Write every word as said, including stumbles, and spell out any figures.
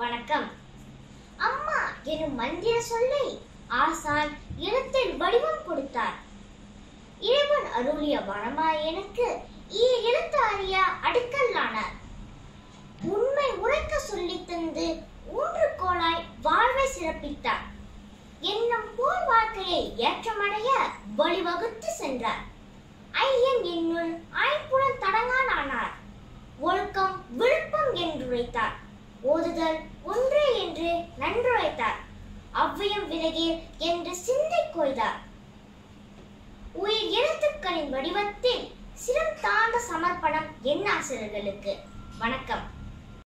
வணக்கம். அம்மா எனும் மந்திர சொல்லை ஆசான் இடத்தில் வடிவம் கொடுத்தார். இறைவன் அருளிய வனமா எனக்கு எழுத்து அறியா அடுக்கல்லானார். உண்மை உரைக்க சொல்லி தந்து ஊன்று கோளாய் வாழ்வை சிறப்பித்தார். என்னும் போர் வாழ்க்கையை ஏற்றமடைய வழிவகுத்து சென்றார். ஐயன் என்னுள் ஆய்ப்புடன் தடங்கானானார். ஒழுக்கம் விழுப்பம் என்றுரைத்தார். ஓதுதல் ஒன்றே என்று நன்றுரைத்தார். அவ்வியம் விலகீர் என்று சிந்தை கொய்தார். உயிர் எழுத்துக்களின் வடிவத்தில் சிரம் தாழ்ந்த சமர்ப்பணம் என் ஆசிரியர்களுக்கு. வணக்கம்.